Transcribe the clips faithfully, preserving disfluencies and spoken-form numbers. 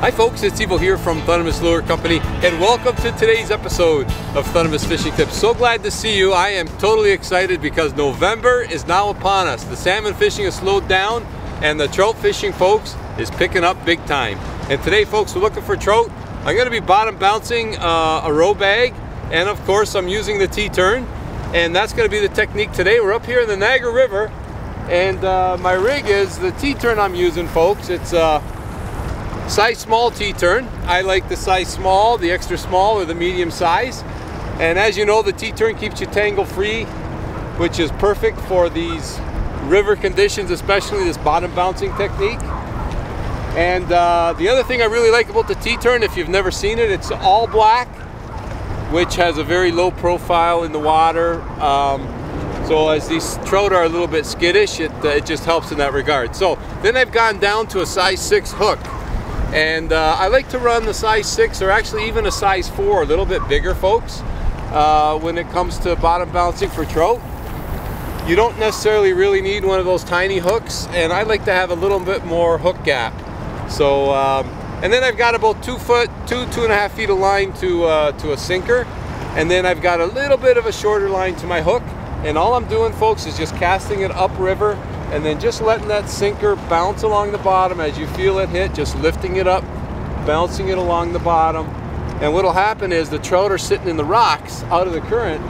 Hi folks, it's Ivo here from Thundermist Lure Company, and welcome to today's episode of Thundermist Fishing Tips. So glad to see you. I am totally excited because November is now upon us. The salmon fishing has slowed down, and the trout fishing, folks, is picking up big time. And today, folks, we're looking for trout. I'm gonna be bottom bouncing uh, a row bag, and of course, I'm using the T-Turn, and that's gonna be the technique today. We're up here in the Niagara River, and uh, my rig is the T-Turn I'm using, folks. It's uh, size small T-Turn. I like the size small, the extra small, or the medium size. And as you know, the T-Turn keeps you tangle free, which is perfect for these river conditions, especially this bottom bouncing technique. And uh, the other thing I really like about the T-Turn, if you've never seen it, it's all black, which has a very low profile in the water. Um, so as these trout are a little bit skittish, it, uh, it just helps in that regard. So then I've gone down to a size six hook. And uh, I like to run the size six, or actually even a size four, a little bit bigger, folks, uh, when it comes to bottom bouncing for trout. You don't necessarily really need one of those tiny hooks, and I like to have a little bit more hook gap. So, um, and then I've got about two foot, two, two and a half feet of line to, uh, to a sinker, and then I've got a little bit of a shorter line to my hook, and all I'm doing, folks, is just casting it upriver, and then just letting that sinker bounce along the bottom as you feel it hit, just lifting it up, bouncing it along the bottom. And what'll happen is the trout are sitting in the rocks out of the current,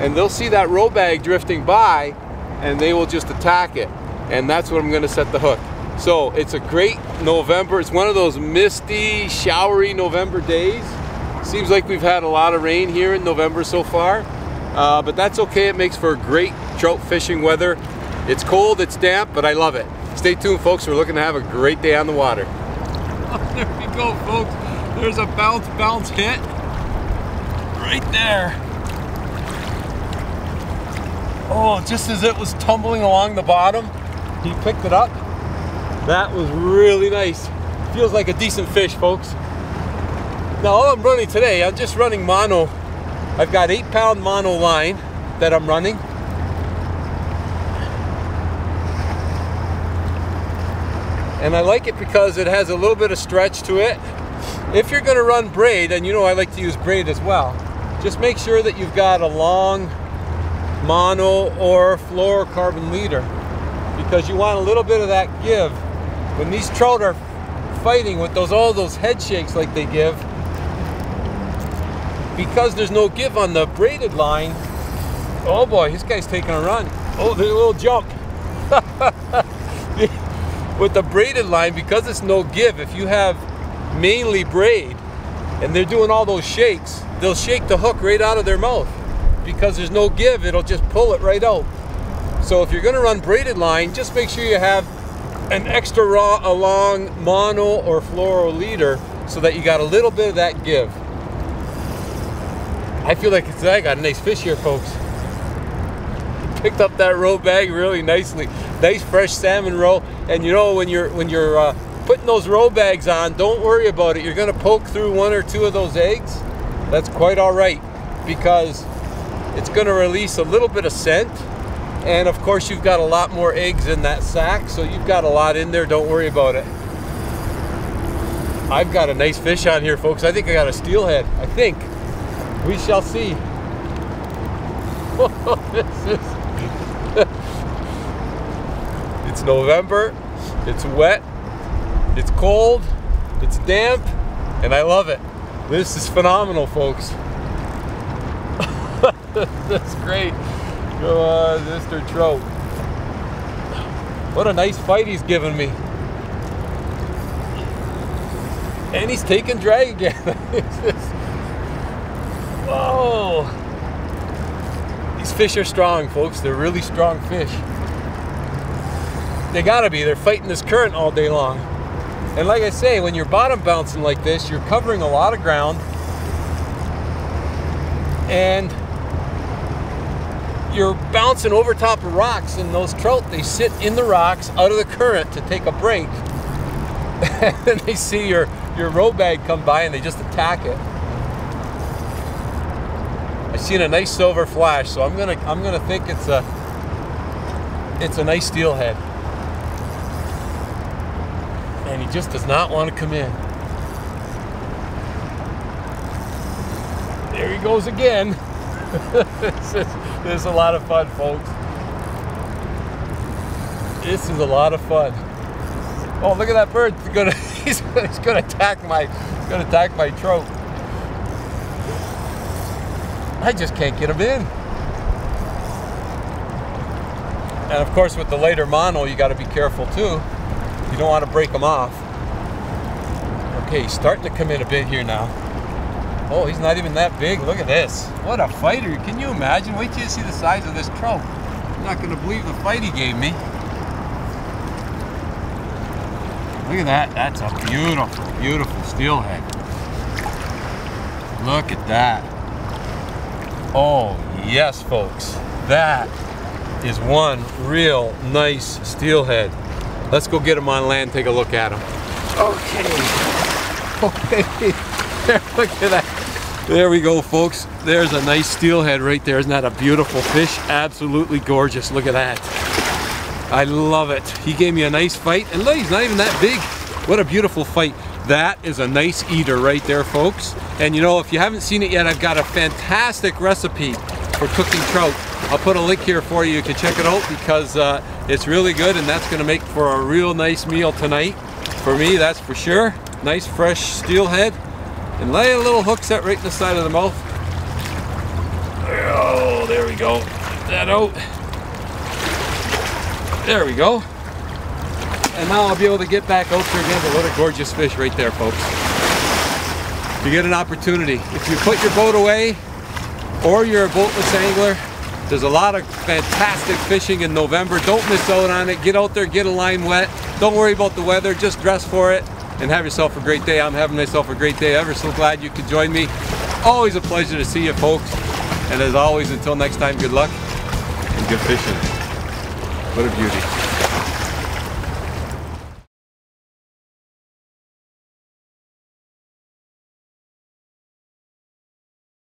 and they'll see that row bag drifting by, and they will just attack it. And that's what I'm gonna set the hook. So it's a great November. It's one of those misty, showery November days. Seems like we've had a lot of rain here in November so far, uh, but that's okay. It makes for great trout fishing weather. It's cold, it's damp, but I love it. Stay tuned, folks. We're looking to have a great day on the water. Oh, there we go, folks. There's a bounce, bounce hit right there. Oh, just as it was tumbling along the bottom, he picked it up. That was really nice. Feels like a decent fish, folks. Now, all I'm running today, I'm just running mono. I've got eight pound mono line that I'm running. And I like it because it has a little bit of stretch to it. If you're gonna run braid, and you know I like to use braid as well, just make sure that you've got a long mono or fluorocarbon leader, because you want a little bit of that give. When these trout are fighting with those all those head shakes like they give, because there's no give on the braided line, oh boy, this guy's taking a run. Oh, there's a little jump. With the braided line, because it's no give, if you have mainly braid and they're doing all those shakes, they'll shake the hook right out of their mouth. Because there's no give, it'll just pull it right out. So if you're gonna run braided line, just make sure you have an extra raw along mono or fluoro leader so that you got a little bit of that give. I feel like it's, I got a nice fish here, folks. Picked up that row bag really nicely. Nice fresh salmon row. And you know, when you're when you're uh, putting those row bags on, don't worry about it. You're gonna poke through one or two of those eggs. That's quite all right, because it's gonna release a little bit of scent. And of course, you've got a lot more eggs in that sack, so you've got a lot in there, don't worry about it. I've got a nice fish on here, folks. I think I got a steelhead, I think. We shall see. This is It's November, it's wet, it's cold, it's damp, and I love it. This is phenomenal, folks. That's great. Go on, Mister Trout. What a nice fight he's giving me. And he's taking drag again. Just... Whoa. These fish are strong, folks. They're really strong fish. They gotta be, they're fighting this current all day long. And like I say, when you're bottom bouncing like this, you're covering a lot of ground, and you're bouncing over top of rocks, and those trout, they sit in the rocks out of the current to take a break. And then they see your, your row bag come by and they just attack it. I've seen a nice silver flash, so I'm gonna, I'm gonna think it's a, it's a nice steelhead. And he just does not want to come in. There he goes again. This, is, this is a lot of fun, folks. This is a lot of fun. Oh, look at that bird! He's gonna, he's, he's gonna attack my, he's gonna attack my trout. I just can't get him in. And of course, with the later mono, you got to be careful too. You don't want to break them off. Okay, he's starting to come in a bit here now. Oh, he's not even that big. Look at this. What a fighter. Can you imagine? Wait till you see the size of this trout. You're not going to believe the fight he gave me. Look at that. That's a beautiful, beautiful steelhead. Look at that. Oh, yes, folks. That is one real nice steelhead. Let's go get him on land, take a look at him. Okay. Okay. There, look at that. There we go, folks. There's a nice steelhead right there. Isn't that a beautiful fish? Absolutely gorgeous. Look at that. I love it. He gave me a nice fight. And look, he's not even that big. What a beautiful fight. That is a nice eater right there, folks. And you know, if you haven't seen it yet, I've got a fantastic recipe for cooking trout. I'll put a link here for you. You can check it out because uh, it's really good, and that's gonna make for a real nice meal tonight. For me, that's for sure. Nice fresh steelhead. And lay a little hook set right in the side of the mouth. Oh, there we go. Get that out. There we go. And now I'll be able to get back out there again. But what a gorgeous fish right there, folks. You get an opportunity. If you put your boat away, or you're a boatless angler, there's a lot of fantastic fishing in November. Don't miss out on it. Get out there, get a line wet. Don't worry about the weather, just dress for it and have yourself a great day. I'm having myself a great day. Ever so glad you could join me. Always a pleasure to see you, folks. And as always, until next time, good luck and good fishing. What a beauty.